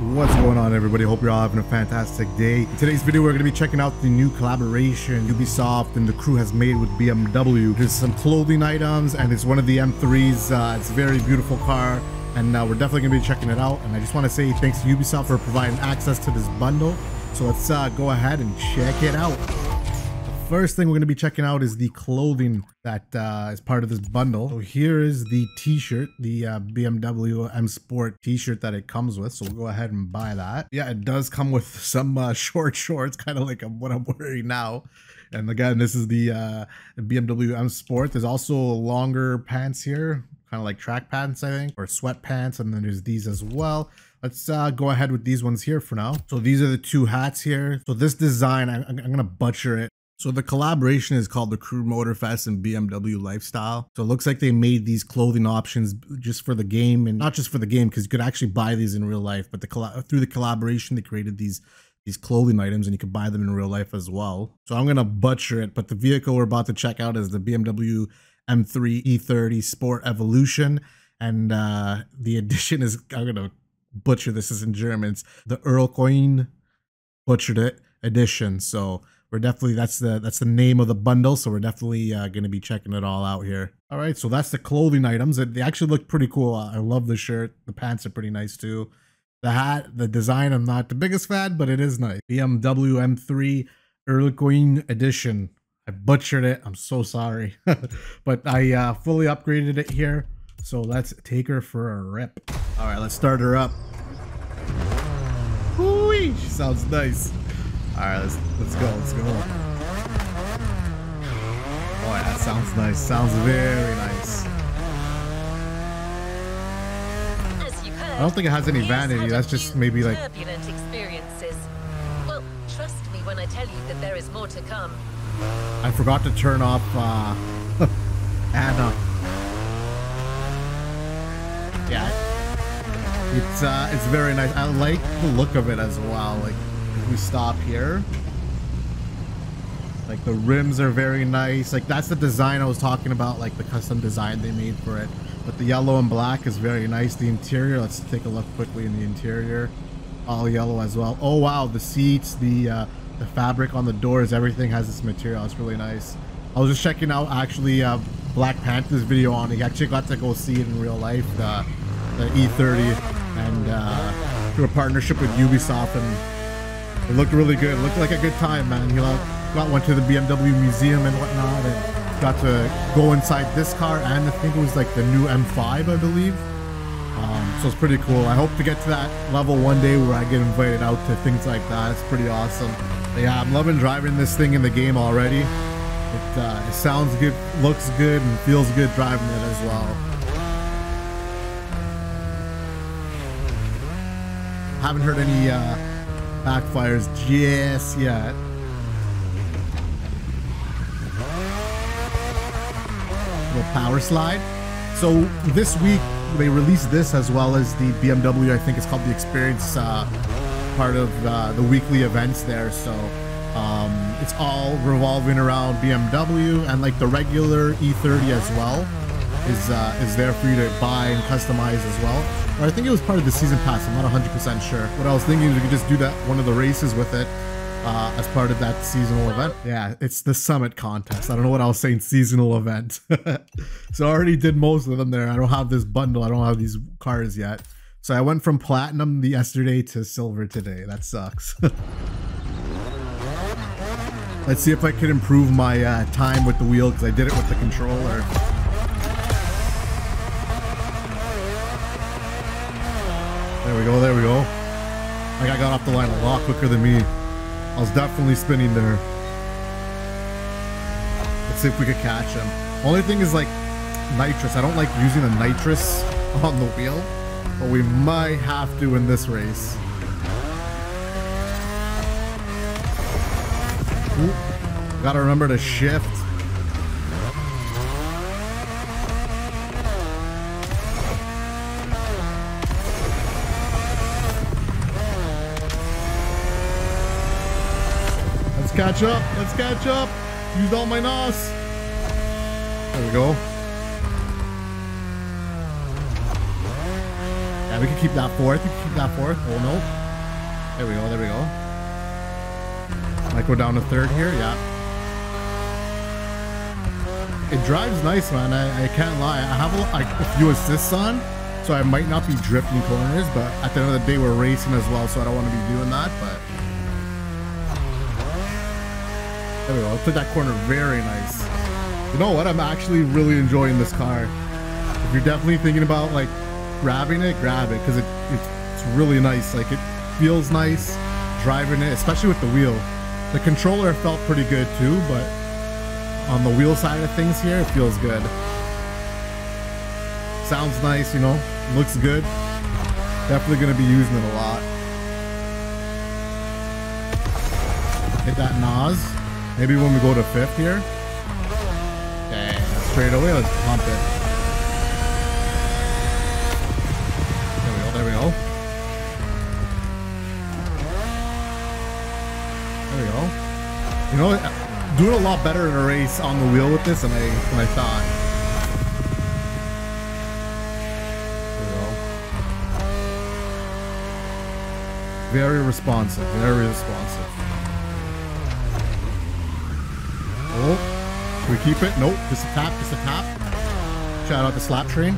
What's going on, everybody? Hope you're all having a fantastic day. In today's video, we're going to be checking out the new collaboration Ubisoft and the crew has made with BMW. There's some clothing items and it's one of the M3s. It's a very beautiful car and we're definitely going to be checking it out. And I just want to say thanks to Ubisoft for providing access to this bundle. So let's go ahead and check it out. The first thing we're going to be checking out is the clothing that is part of this bundle. So here is the t-shirt, the BMW M Sport t-shirt that it comes with. So we'll go ahead and buy that. Yeah, it does come with some short shorts, kind of like what I'm wearing now. And again, this is the BMW M Sport. There's also longer pants here, kind of like track pants, I think, or sweatpants. And then there's these as well. Let's go ahead with these ones here for now. So these are the two hats here. So this design, I'm going to butcher it. So the collaboration is called the Crew Motorfest and BMW Lifestyle. So it looks like they made these clothing options just for the game, and not just for the game, because you could actually buy these in real life. But through the collaboration, they created these clothing items, and you could buy them in real life as well. So I'm gonna butcher it, but the vehicle we're about to check out is the BMW M3 E30 Sport Evolution, and the edition is, I'm gonna butcher this, is in German. It's the Erlkönig, butchered it, edition. So we're definitely, that's the name of the bundle, so we're definitely going to be checking it all out here. All right, so that's the clothing items. They actually look pretty cool. I love the shirt. The pants are pretty nice too. The hat, the design, I'm not the biggest fan, but it is nice. BMW M3 Erlkönig edition. I butchered it. I'm so sorry. But I fully upgraded it here, so let's take her for a rip. All right, let's start her up. Ooh-wee, she sounds nice. All right, let's go. Boy, that sounds nice. Sounds very nice. I don't think it has any vanity. That's just maybe like turbulent experiences. Well, trust me when I tell you that there is more to come. I forgot to turn off Anna. Yeah, it's very nice. I like the look of it as well. Like, we stop here, like the rims are very nice. Like, that's the design I was talking about, like the custom design they made for it. But the yellow and black is very nice. The interior, let's take a look quickly in the interior, all yellow as well. Oh wow, the seats, the fabric on the doors, everything has this material. It's really nice. I was just checking out actually Black Panther's video on it. He actually got to go see it in real life, the E30, and through a partnership with Ubisoft, and it looked really good. It looked like a good time, man. You know, went to the BMW Museum and whatnot, and got to go inside this car, and I think it was like the new M5, I believe. So it's pretty cool. I hope to get to that level one day where I get invited out to things like that. It's pretty awesome. But yeah, I'm loving driving this thing in the game already. It sounds good, looks good, and feels good driving it as well. Haven't heard any backfires just yet. Little power slide. So this week they released this as well as the BMW, I think it's called the Experience, part of the weekly events there. So it's all revolving around BMW, and like the regular E30 as well is there for you to buy and customize as well. I think it was part of the season pass. I'm not 100% sure. What I was thinking is we could just do that one of the races with it as part of that seasonal event. Yeah, it's the summit contest. I don't know what I was saying, seasonal event. So I already did most of them there. I don't have this bundle. I don't have these cars yet. So I went from platinum yesterday to silver today. That sucks. Let's see if I could improve my time with the wheel, because I did it with the controller. There we go. Like, I got off the line a lot quicker than me. I was definitely spinning there. Let's see if we could catch him. Only thing is, like, nitrous. I don't like using the nitrous on the wheel, but we might have to in this race. Ooh, gotta remember to shift. Let's catch up. Used all my NOS. There we go. Yeah, we can keep that fourth. We can keep that fourth. Oh, no. There we go. There we go. Might go down to third here. Yeah. It drives nice, man. I can't lie. I have a few assists on, so I might not be drifting corners, but at the end of the day, we're racing as well, so I don't want to be doing that, but... There we go. Took that corner very nice. You know what? I'm actually really enjoying this car. If you're definitely thinking about, like, grabbing it, grab it, because it's really nice. Like, it feels nice driving it, especially with the wheel. The controller felt pretty good too, but on the wheel side of things here, it feels good. Sounds nice, you know, looks good. Definitely gonna be using it a lot. Hit that NOS. Maybe when we go to fifth here. Dang, straight away, let's pump it. There we go, there we go. There we go. You know, doing a lot better in a race on the wheel with this than I thought. Very responsive, very responsive. Oh, we keep it. Nope, just a tap, just a tap. Shout out the slap train.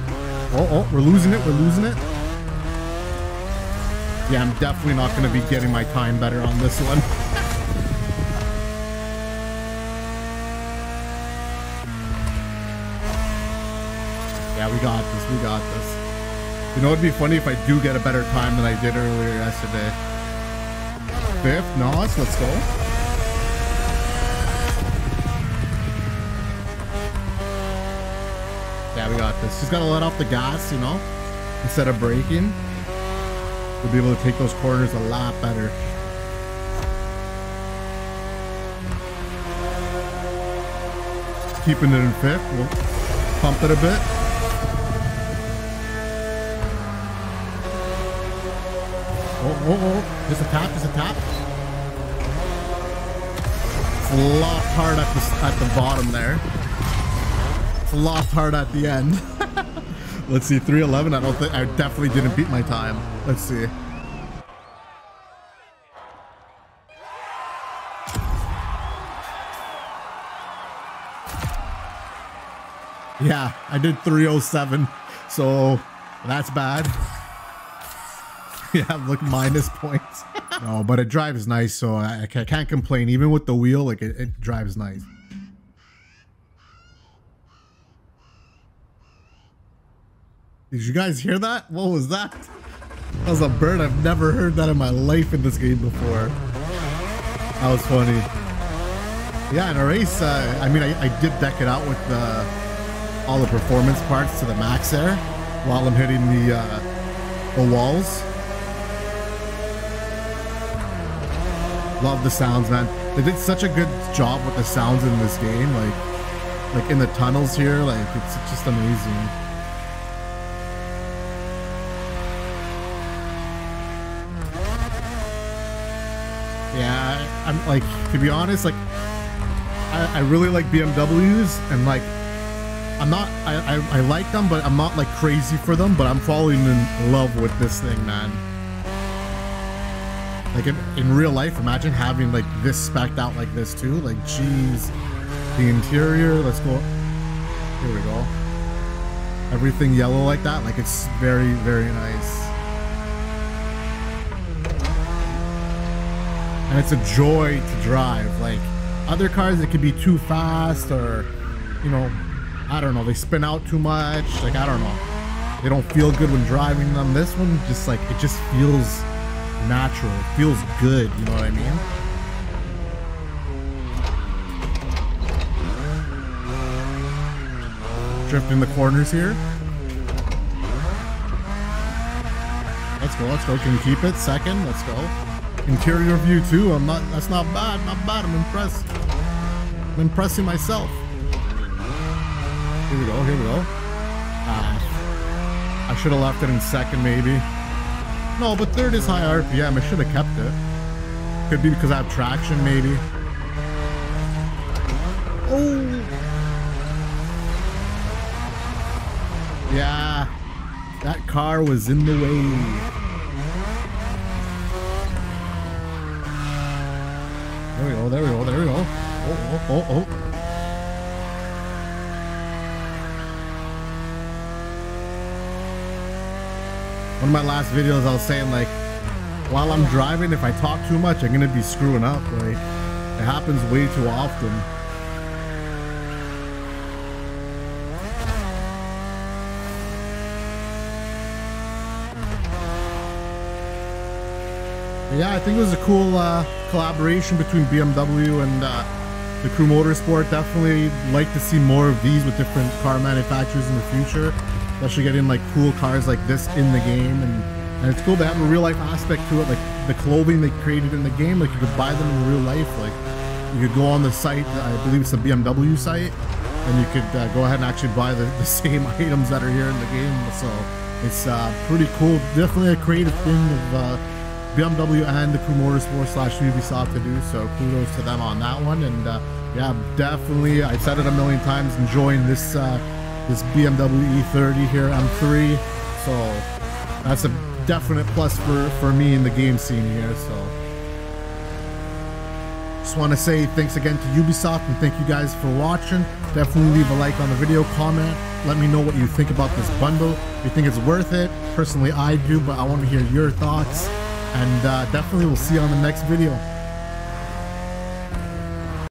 Oh, we're losing it, we're losing it. Yeah, I'm definitely not going to be getting my time better on this one. Yeah, we got this, we got this. You know, it'd be funny if I do get a better time than I did earlier yesterday. Fifth, NOS, let's go. Yeah, we got this. Just gotta let off the gas, you know, instead of braking. We'll be able to take those corners a lot better. Keeping it in fifth, we'll pump it a bit. Oh, just a tap, just a tap. It's locked hard at the bottom there. It's locked hard at the end. Let's see, 3:11. I definitely didn't beat my time. Let's see. Yeah, I did 3:07. So that's bad. Yeah, look, minus points. No, but it drives nice, so I can't complain. Even with the wheel, like, it drives nice. Did you guys hear that? What was that? That was a bird. I've never heard that in my life in this game before. That was funny. Yeah, in a race, I mean, I did deck it out with all the performance parts to the max there while I'm hitting the walls. Love the sounds, man. They did such a good job with the sounds in this game, like in the tunnels here, like it's just amazing. Yeah, I'm like, to be honest, like I really like BMWs, and like I like them, but I'm not like crazy for them, but I'm falling in love with this thing, man. Like in real life, imagine having like this spec'd out like this too. Like, jeez, the interior. Let's go. Here we go. Everything yellow like that. Like, it's very, very nice. And it's a joy to drive. Like other cars, it could be too fast, or, you know, I don't know. They spin out too much. Like, I don't know. They don't feel good when driving them. This one just like, it just feels natural. It feels good, you know what I mean? Drifting the corners here. Let's go, let's go. Can we keep it? Second, let's go. Interior view too. That's not bad, not bad. I'm impressed. I'm impressing myself. Here we go, here we go. I should have left it in second maybe. No, but third is high RPM. I should have kept it. Could be because I have traction, maybe. Oh! Yeah. That car was in the way. There we go, there we go, there we go. Oh, oh, oh, oh. One of my last videos, I was saying, like, while I'm driving, if I talk too much, I'm going to be screwing up. Like, it happens way too often. But yeah, I think it was a cool collaboration between BMW and the Crew Motorsport. Definitely like to see more of these with different car manufacturers in the future. Especially getting like cool cars like this in the game, and it's cool to have a real life aspect to it, like the clothing they created in the game, like you could buy them in real life, like you could go on the site, I believe it's the BMW site, and you could go ahead and actually buy the same items that are here in the game, so it's pretty cool. Definitely a creative thing of BMW and the Crew Motorsport / Ubisoft to do, so kudos to them on that one, and yeah, definitely, I've said it a million times, enjoying this this BMW E30 here, M3, so that's a definite plus for me in the game scene here, so. Just want to say thanks again to Ubisoft, and thank you guys for watching. Definitely leave a like on the video, comment, let me know what you think about this bundle. If you think it's worth it, personally I do, but I want to hear your thoughts, and definitely we'll see you on the next video.